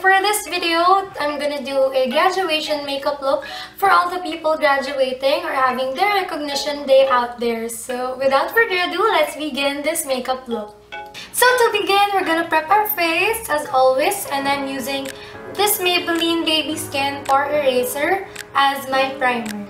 for this video, I'm gonna do a graduation makeup look for all the people graduating or having their recognition day out there. So without further ado, let's begin this makeup look. So to begin, we're gonna prep our face as always, and I'm using this Maybelline Baby Skin Pore Eraser as my primer.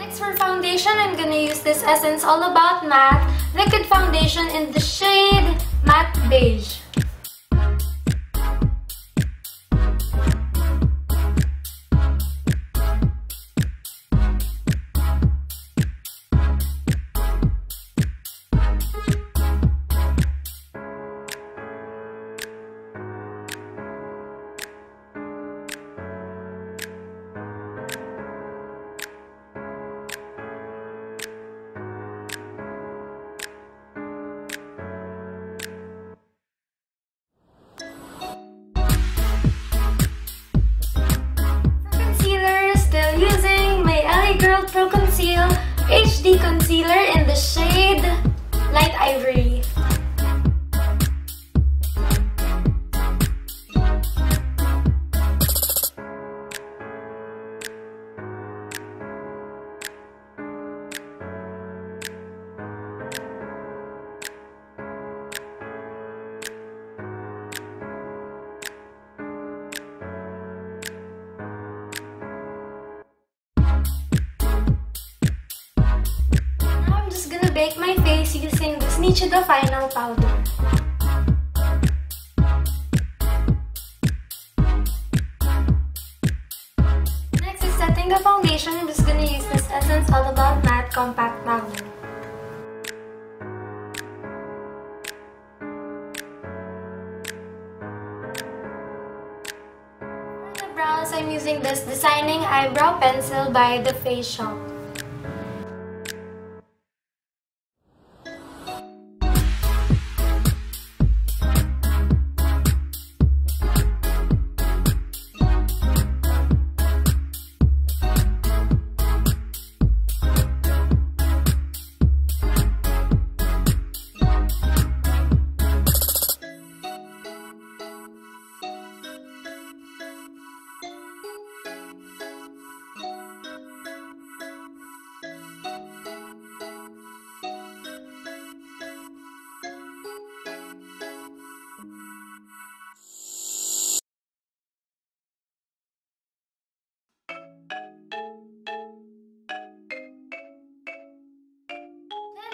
Next, for foundation, I'm gonna use this Essence All About Matte Liquid Foundation in the shade Matte Beige. Pro Conceal HD Concealer in the shade Light Ivory. Bake my face using this Nichido Final Powder. Next is setting the foundation. I'm just gonna use this Essence All About Matte Compact Powder. For the brows, I'm using this Designing Eyebrow Pencil by The Face Shop.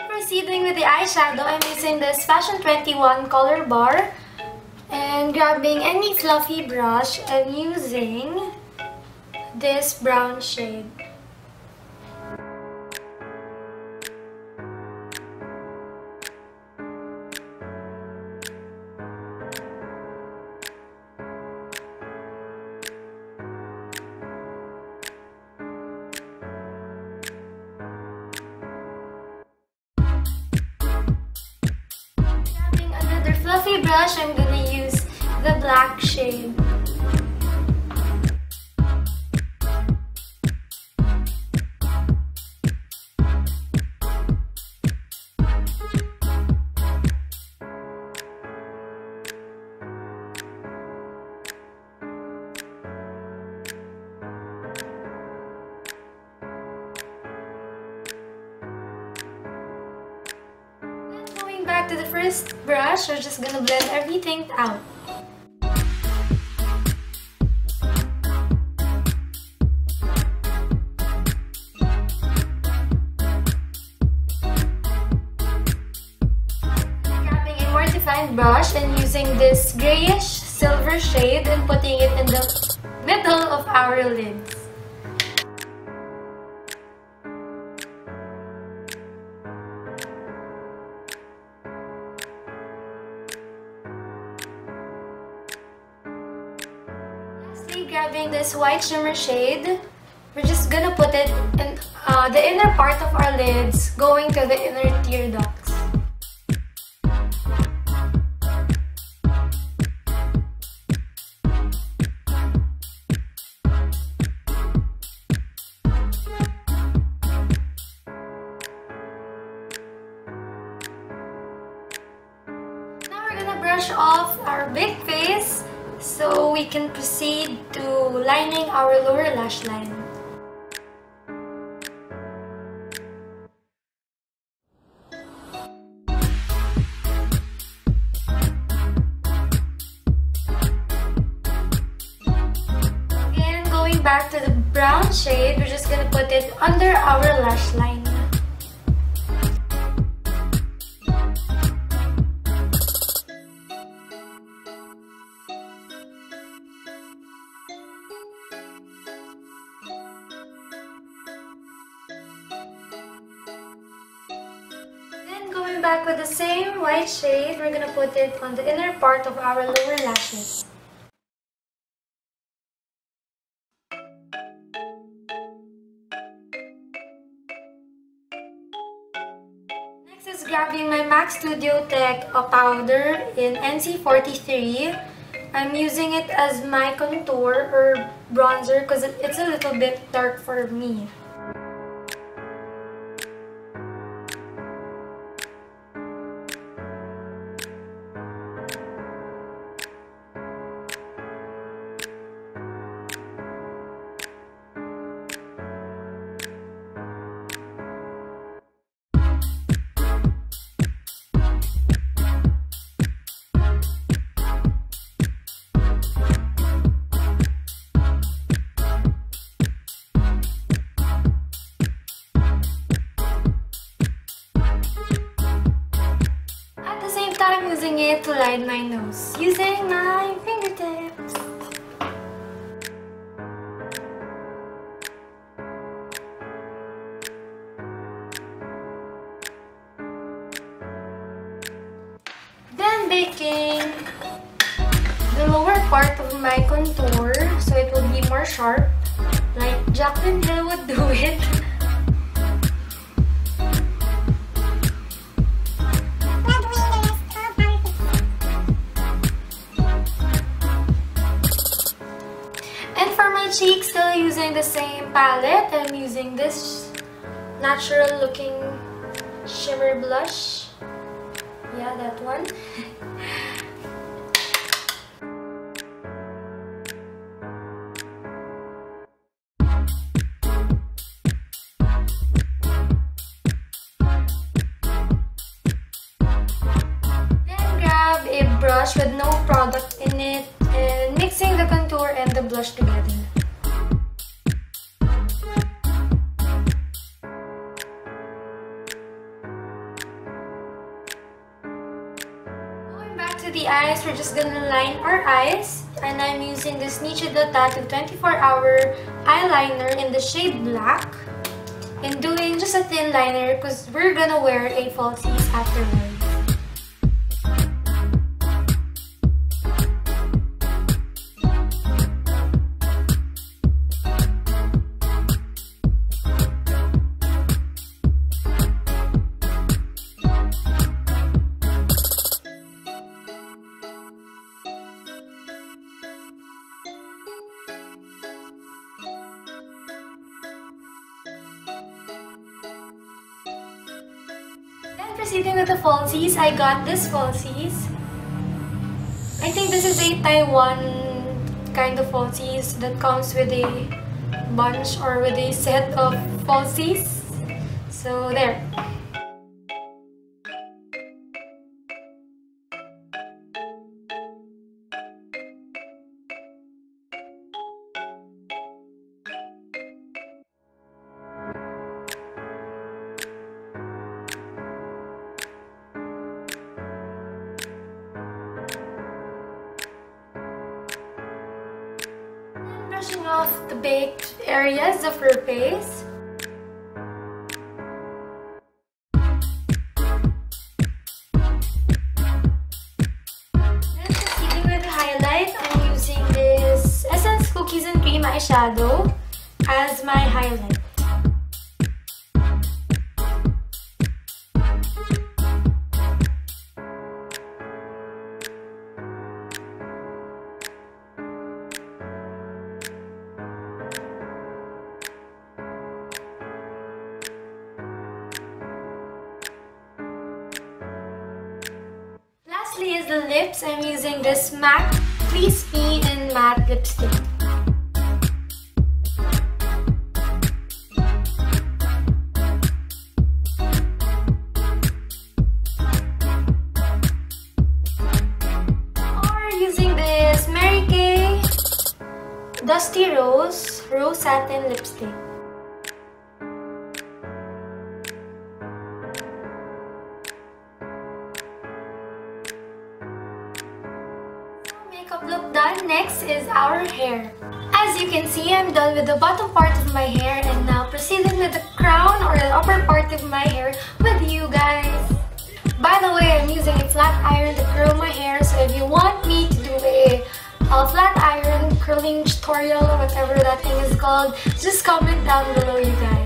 Proceeding with the eyeshadow, I'm using this Fashion 21 color bar and grabbing any fluffy brush and using this brown shade. Fluffy brush, I'm gonna use the black shade. Back to the first brush, we're just gonna blend everything out. Grabbing a more defined brush and using this grayish silver shade and putting it in the middle of our lids. Grabbing this white shimmer shade, we're just gonna put it in the inner part of our lids, going to the inner tear ducts. wash off our big face so we can proceed to lining our lower lash line. Again, going back to the brown shade, we're just gonna put it under our lash line. Back with the same white shade, we're gonna put it on the inner part of our lower lashes. Next is grabbing my MAC Studio Tech powder in NC43. I'm using it as my contour or bronzer because it's a little bit dark for me. I'm using it to line my nose using my fingertips. Then baking the lower part of my contour so it will be more sharp, like Jaclyn Hill would do it. Cheeks, still using the same palette. I'm using this natural looking shimmer blush. Yeah, that one. Then grab a brush with no product in it and mixing the contour and the blush together. The eyes, we're just gonna line our eyes, and I'm using this Nichido Tattoo 24 Hour Eyeliner in the shade black and doing just a thin liner because we're gonna wear a falsies afterwards. Proceeding with the falsies, I got this falsies. I think this is a Taiwan kind of falsies that comes with a bunch or with a set of falsies. So there. Brushing off the baked areas of her face. Then proceeding with the highlight, I'm using this Essence Cookies and Cream eyeshadow as my highlight. Is is the lips, I'm using this MAC Please Me in Matte Lipstick. Or using this Mary Kay Dusty Rose Rose Satin Lipstick. Look done. Next is our hair. As you can see, I'm done with the bottom part of my hair and now proceeding with the crown or the upper part of my hair with you guys. By the way, I'm using a flat iron to curl my hair, so if you want me to do a flat iron curling tutorial or whatever that thing is called, just comment down below, you guys.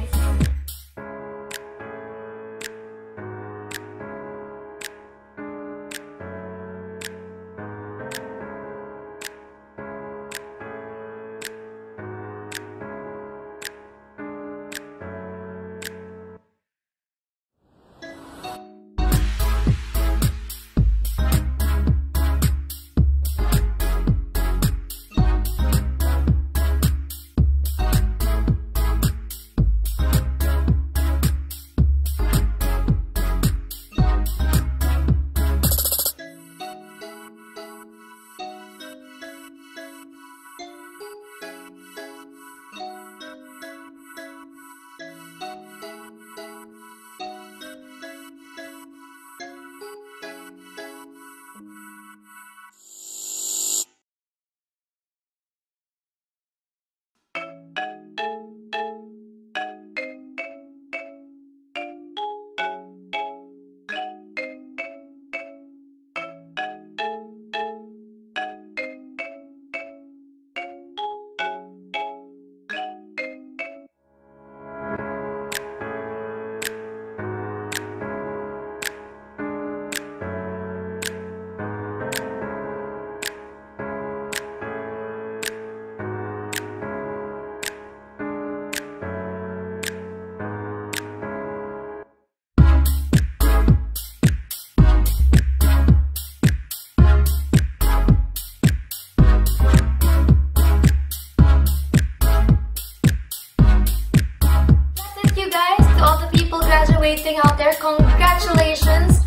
Out there, congratulations!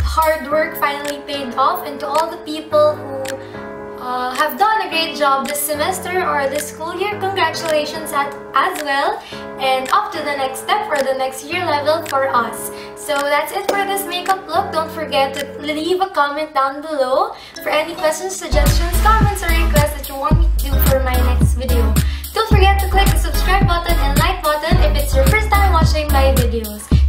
Hard work finally paid off, and to all the people who have done a great job this semester or this school year, congratulations as well, and up to the next step or the next year level for us. So that's it for this makeup look. Don't forget to leave a comment down below for any questions, suggestions, comments, or requests that you want me to do for my next video. Don't forget to click the subscribe button and like button if it's your first time watching my videos.